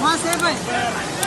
Mas,